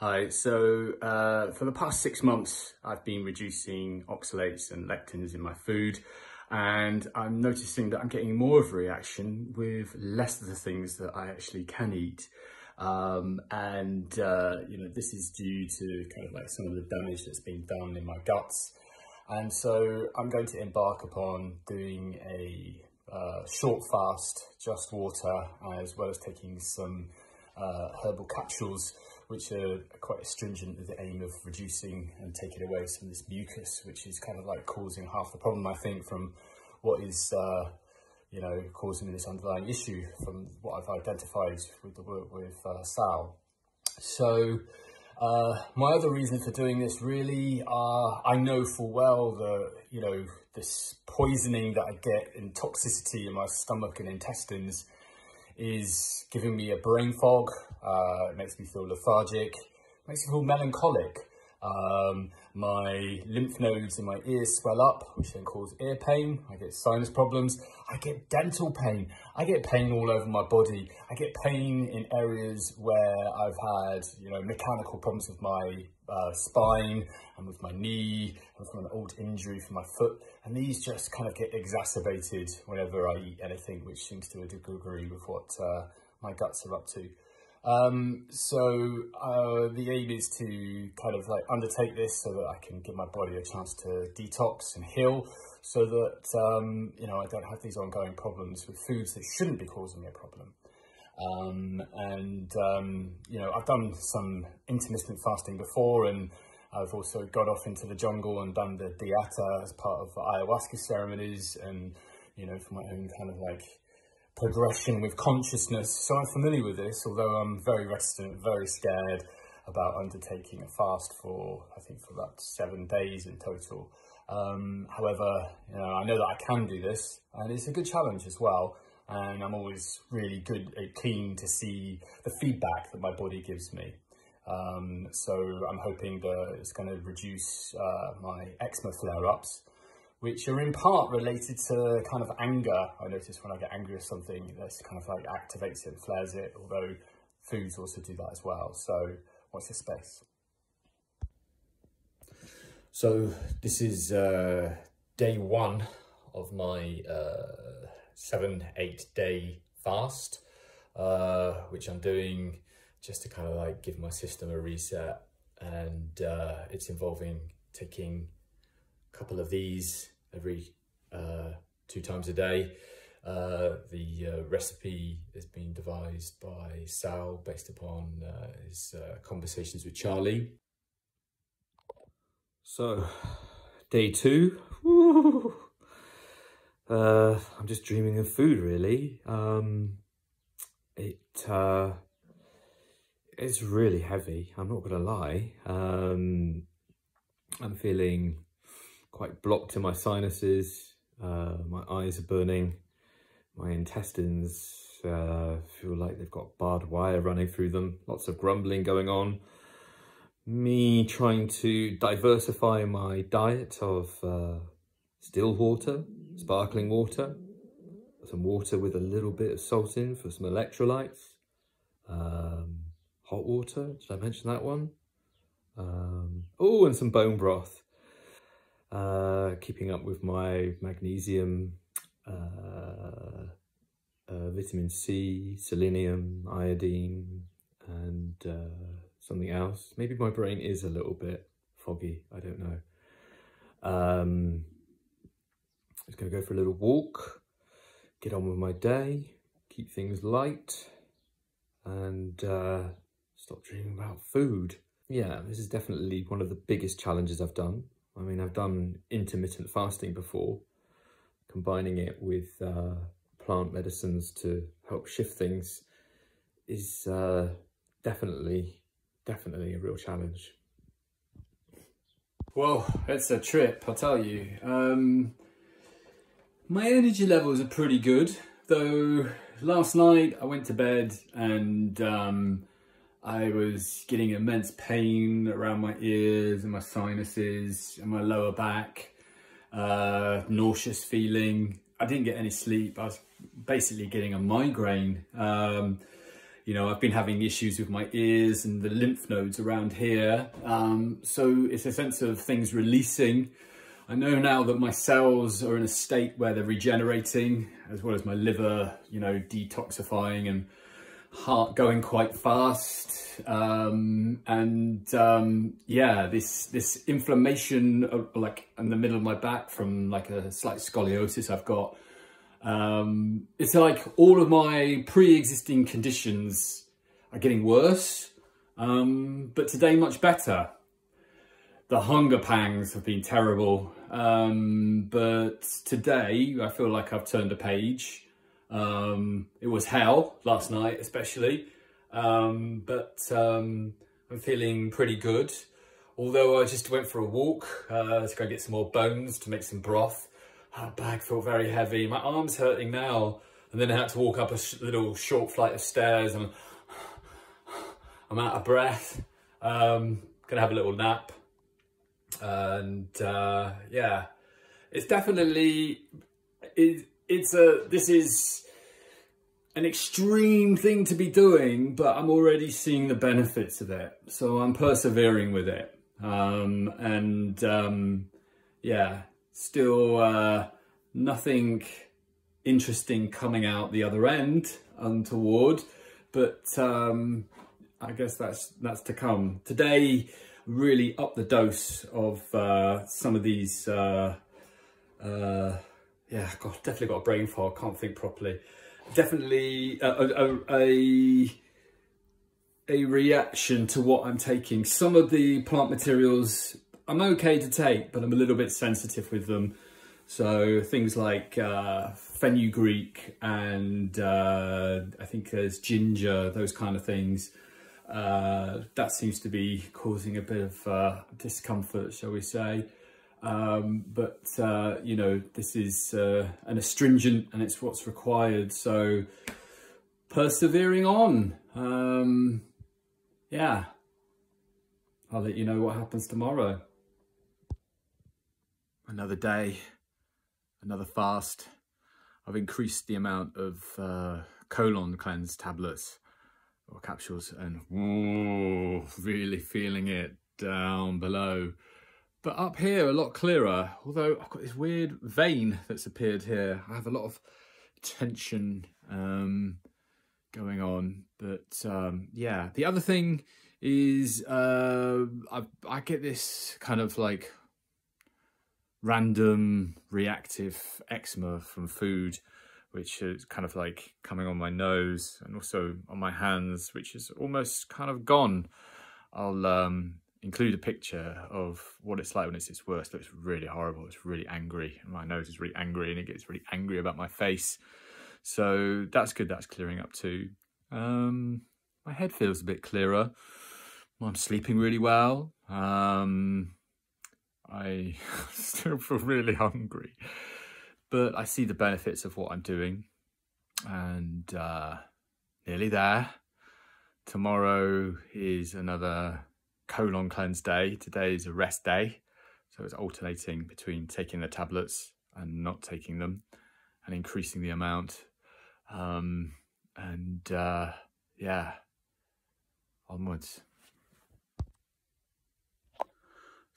Hi, so for the past 6 months, I've been reducing oxalates and lectins in my food, and I'm noticing that I'm getting more of a reaction with less of the things that I actually can eat. You know, this is due to kind of like some of the damage that's been done in my guts. And so I'm going to embark upon doing a short fast, just water, as well as taking some herbal capsules, which are quite astringent with the aim of reducing and taking away some of this mucus, which is kind of like causing half the problem, I think, from what is, you know, causing this underlying issue from what I've identified with the work with Sal. So my other reason for doing this really are, I know full well that, you know, this poisoning that I get and toxicity in my stomach and intestines is giving me a brain fog. It makes me feel lethargic, makes me feel melancholic. My lymph nodes in my ears swell up, which then cause ear pain. I get sinus problems. I get dental pain. I get pain all over my body. I get pain in areas where I've had, you know, mechanical problems with my spine and with my knee and from an old injury from my foot. And these just kind of get exacerbated whenever I eat anything which seems to agree with what my guts are up to. The aim is to kind of like undertake this so that I can give my body a chance to detox and heal so that, you know, I don't have these ongoing problems with foods that shouldn't be causing me a problem. You know, I've done some intermittent fasting before, and I've also got off into the jungle and done the dieta as part of ayahuasca ceremonies and, you know, for my own kind of like progression with consciousness. So I'm familiar with this, although I'm very reticent, very scared about undertaking a fast for, I think, for about 7 days in total. However, you know, I know that I can do this, and it's a good challenge as well. And I'm always really keen to see the feedback that my body gives me. So I'm hoping that it's going to reduce my eczema flare-ups, which are in part related to kind of anger. I notice when I get angry at something, this kind of like activates it and flares it, although foods also do that as well. So watch this space. So this is day one of my 7-8 day fast, which I'm doing just to kind of like give my system a reset. And it's involving taking couple of these every 2 times a day. The recipe has been devised by Sal based upon his conversations with Charlie. So, day two. I'm just dreaming of food, really. It's really heavy, I'm not gonna lie. I'm feeling quite blocked in my sinuses, my eyes are burning, my intestines feel like they've got barbed wire running through them, lots of grumbling going on. Me trying to diversify my diet of still water, sparkling water, some water with a little bit of salt in for some electrolytes, hot water, did I mention that one? Oh, and some bone broth. Keeping up with my magnesium, vitamin C, selenium, iodine, and something else. Maybe my brain is a little bit foggy, I don't know. I'm just going to go for a little walk, get on with my day, keep things light, and stop dreaming about food. Yeah, this is definitely one of the biggest challenges I've done. I mean, I've done intermittent fasting before, combining it with plant medicines to help shift things is definitely a real challenge. Well, it's a trip, I'll tell you. My energy levels are pretty good, though last night I went to bed and I was getting immense pain around my ears and my sinuses and my lower back, nauseous feeling. I didn't get any sleep. I was basically getting a migraine. You know, I've been having issues with my ears and the lymph nodes around here. So it's a sense of things releasing. I know now that my cells are in a state where they're regenerating, as well as my liver, you know, detoxifying, and heart going quite fast. Yeah, this inflammation like in the middle of my back from like a slight scoliosis I've got. It's like all of my pre-existing conditions are getting worse, but today much better. The hunger pangs have been terrible, but today I feel like I've turned a page. It was hell last night especially, but I'm feeling pretty good. Although I just went for a walk to go get some more bones to make some broth. That bag felt very heavy. My arm's hurting now. And then I had to walk up a little short flight of stairs, and I'm out of breath. Gonna have a little nap. And yeah, it's definitely, this is an extreme thing to be doing, but I'm already seeing the benefits of it. So I'm persevering with it. Yeah. Still nothing interesting coming out the other end untoward, but I guess that's to come. Today, really up the dose of some of these, yeah, God, definitely got a brain fog, can't think properly. Definitely a reaction to what I'm taking. Some of the plant materials I'm okay to take, but I'm a little bit sensitive with them. So things like fenugreek and I think there's ginger, those kind of things. That seems to be causing a bit of discomfort, shall we say. You know, this is an astringent and it's what's required. So persevering on, yeah. I'll let you know what happens tomorrow. Another day, another fast. I've increased the amount of colon cleanse tablets or capsules, and ooh, really feeling it down below. But up here, a lot clearer. Although I've got this weird vein that's appeared here. I have a lot of tension going on. But yeah, the other thing is I get this kind of like random reactive eczema from food, which is kind of like coming on my nose and also on my hands, which is almost kind of gone. I'll include a picture of what it's like when it's its worst. It looks really horrible. It's really angry, and my nose is really angry, and it gets really angry about my face. So that's good. That's clearing up too. My head feels a bit clearer. I'm sleeping really well. I still feel really hungry, but I see the benefits of what I'm doing, and nearly there. Tomorrow is another colon cleanse day. Today is a rest day. So it's alternating between taking the tablets and not taking them and increasing the amount. Yeah, onwards.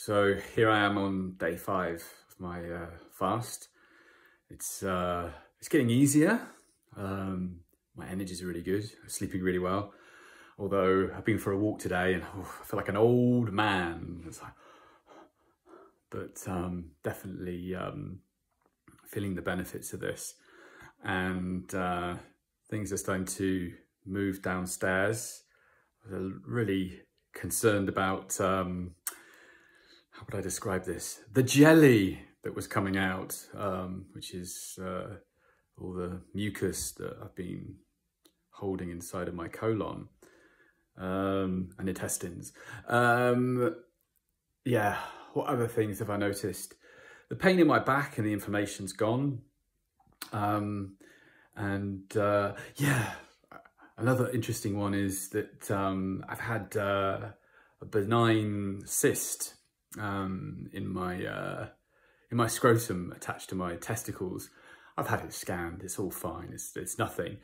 So here I am on day 5 of my fast. It's getting easier. My energy's really good. I'm sleeping really well. Although I've been for a walk today, and I feel like an old man. It's like, but definitely feeling the benefits of this. And things are starting to move downstairs. I was really concerned about how would I describe this? The jelly that was coming out, which is all the mucus that I've been holding inside of my colon and intestines. Yeah, what other things have I noticed? The pain in my back and the inflammation's gone. Yeah, another interesting one is that I've had a benign cyst in my scrotum attached to my testicles. I've had it scanned. It's all fine. It's nothing.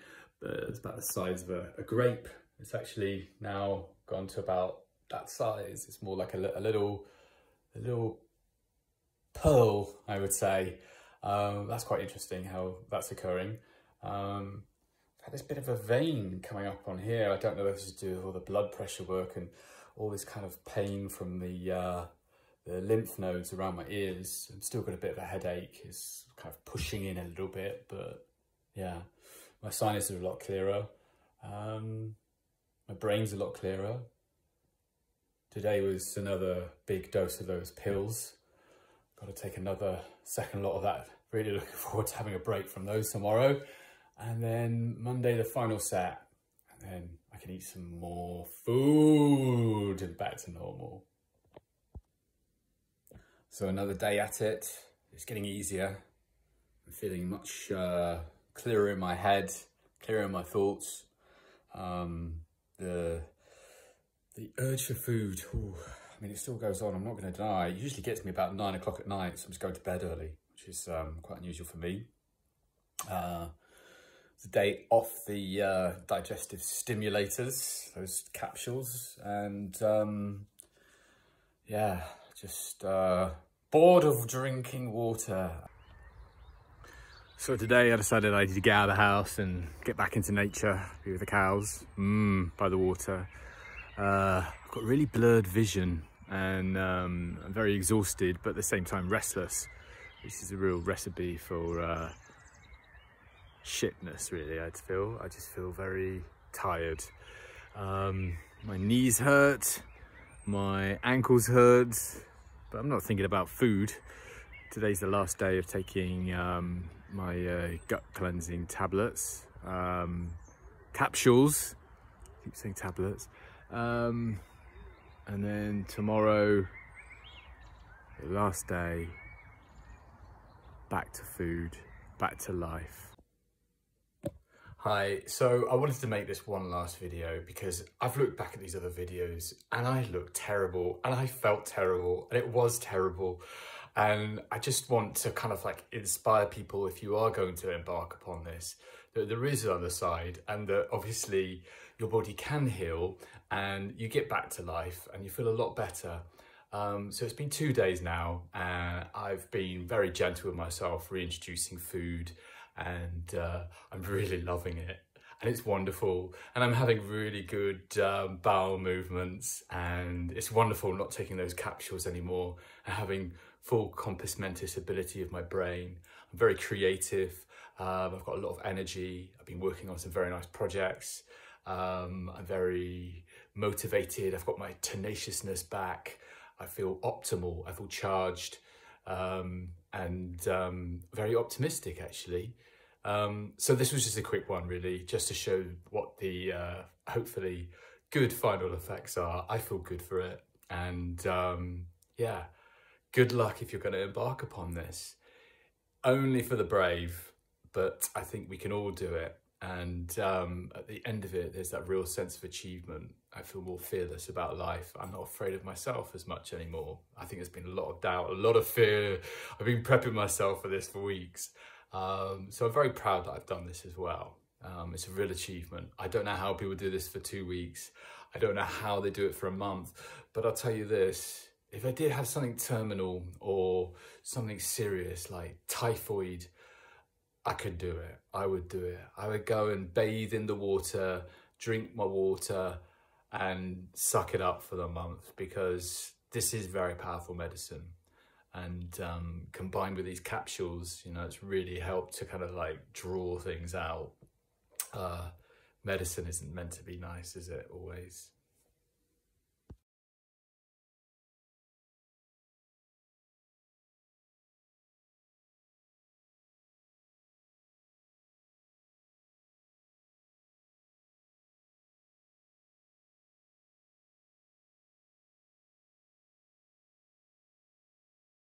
It's about the size of a grape. It's actually now gone to about that size. It's more like a little pearl, I would say. That's quite interesting how that's occurring. Had this bit of a vein coming up on here. I don't know if this is to do with all the blood pressure work and all this kind of pain from the lymph nodes around my ears. I've still got a bit of a headache. It's kind of pushing in a little bit, but yeah. My sinuses are a lot clearer. My brain's a lot clearer. Today was another big dose of those pills. Got to take another second lot of that. Really looking forward to having a break from those tomorrow. And then Monday, the final set. And then I can eat some more food and back to normal. So another day at it. It's getting easier. I'm feeling much clearer in my head, clearer in my thoughts. The urge for food, ooh, I mean, it still goes on. I'm not going to die. It usually gets me about 9 o'clock at night, so I'm just going to bed early, which is quite unusual for me. It's a day off the digestive stimulators, those capsules, and yeah, just bored of drinking water. So today I decided I needed to get out of the house and get back into nature, be with the cows, by the water. I've got really blurred vision and I'm very exhausted, but at the same time restless, which is a real recipe for shitness, really. I just feel very tired. My knees hurt, my ankles hurt, but I'm not thinking about food. Today's the last day of taking my gut cleansing tablets, capsules, I keep saying tablets, and then tomorrow, the last day, back to food, back to life. Hi, so I wanted to make this one last video because I've looked back at these other videos and I looked terrible and I felt terrible and it was terrible. And I just want to kind of like inspire people, if you are going to embark upon this, that there is another side and that obviously your body can heal and you get back to life and you feel a lot better. So it's been 2 days now and I've been very gentle with myself, reintroducing food, and I'm really loving it. And it's wonderful, and I'm having really good bowel movements, and it's wonderful not taking those capsules anymore and having full compass mentis ability of my brain. I'm very creative, I've got a lot of energy, I've been working on some very nice projects, I'm very motivated, I've got my tenaciousness back, I feel optimal, I feel charged, and very optimistic actually. So this was just a quick one really, just to show what the hopefully good final effects are. I feel good for it, and yeah, good luck if you're going to embark upon this. Only for the brave, but I think we can all do it. And at the end of it, there's that real sense of achievement. I feel more fearless about life. I'm not afraid of myself as much anymore. I think there's been a lot of doubt, a lot of fear. I've been prepping myself for this for weeks. So I'm very proud that I've done this as well. It's a real achievement. I don't know how people do this for 2 weeks. I don't know how they do it for a month, but I'll tell you this, if I did have something terminal or something serious like typhoid, I could do it. I would do it. I would go and bathe in the water, drink my water and suck it up for the month, because this is very powerful medicine. And combined with these capsules, you know, it's really helped to kind of like draw things out. Medicine isn't meant to be nice, is it, always?